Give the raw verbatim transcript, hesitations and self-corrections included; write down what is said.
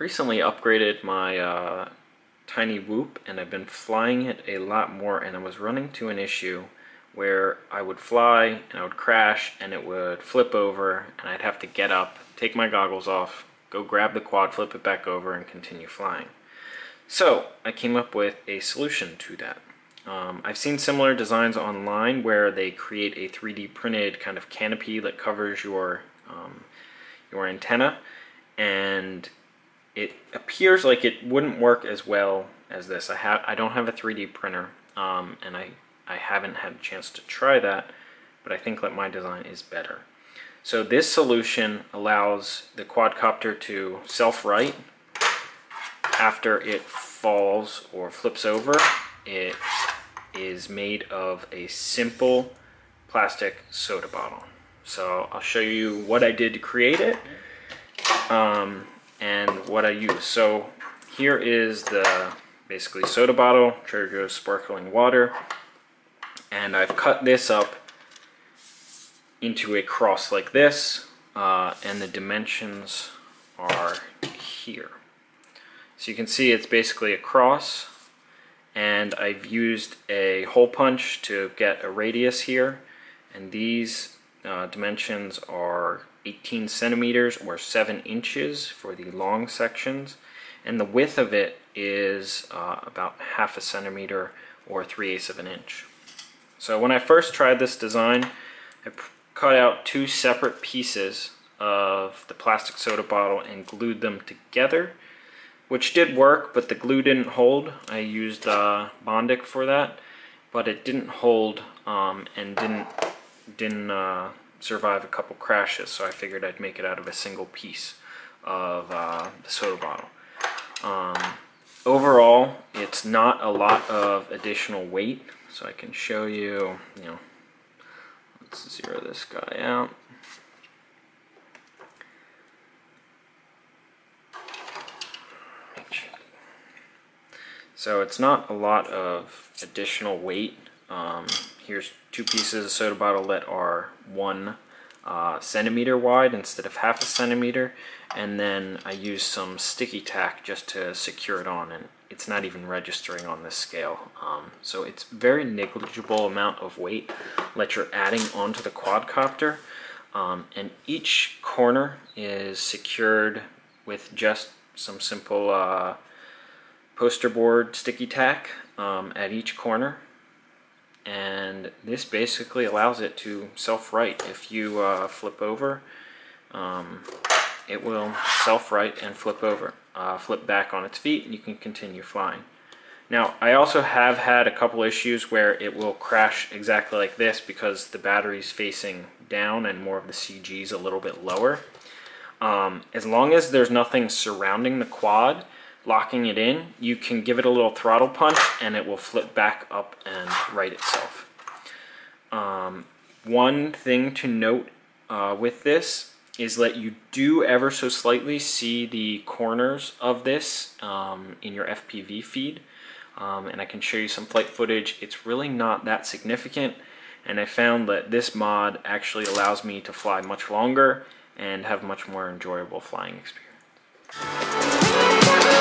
recently upgraded my uh, Tiny Whoop, and I've been flying it a lot more, and I was running to an issue where I would fly and I would crash and it would flip over, and I'd have to get up, take my goggles off, go grab the quad, flip it back over, and continue flying. So I came up with a solution to that. Um, I've seen similar designs online where they create a three D printed kind of canopy that covers your um, your antenna, and it appears like it wouldn't work as well as this. I have I don't have a three D printer, um, and I I haven't had a chance to try that, but I think that my design is better. So this solution allows the quadcopter to self-right after it falls or flips over. It is made of a simple plastic soda bottle. So I'll show you what I did to create it um, and what I use. So here is the basically soda bottle, Trader Joe's sparkling water, and I've cut this up into a cross like this, uh, and the dimensions are here. So you can see it's basically a cross, and I've used a hole punch to get a radius here, and these uh, dimensions are eighteen centimeters or seven inches for the long sections, and the width of it is uh, about half a centimeter or three-eighths of an inch. So when I first tried this design, I cut out two separate pieces of the plastic soda bottle and glued them together, which did work, but the glue didn't hold. I used uh, Bondic for that, but it didn't hold um, and didn't, didn't uh, survive a couple crashes, so I figured I'd make it out of a single piece of uh, the soda bottle. Um, overall, it's not a lot of additional weight, so I can show you, you know, let's zero this guy out. So it's not a lot of additional weight. Um, here's two pieces of soda bottle that are one uh, centimeter wide instead of half a centimeter, and then I used some sticky tack just to secure it on, and it's not even registering on this scale. Um, so it's very negligible amount of weight that you're adding onto the quadcopter, um, and each corner is secured with just some simple uh, poster board sticky tack um, at each corner, and this basically allows it to self-right. If you uh, flip over, um, it will self-right and flip over, uh, flip back on its feet, and you can continue flying. Now, I also have had a couple issues where it will crash exactly like this because the battery's facing down and more of the C G's a little bit lower. Um, as long as there's nothing surrounding the quad, locking it in, you can give it a little throttle punch and it will flip back up and right itself. Um, one thing to note uh, with this is that you do ever so slightly see the corners of this um, in your F P V feed, um, and I can show you some flight footage. It's really not that significant, and I found that this mod actually allows me to fly much longer and have much more enjoyable flying experience.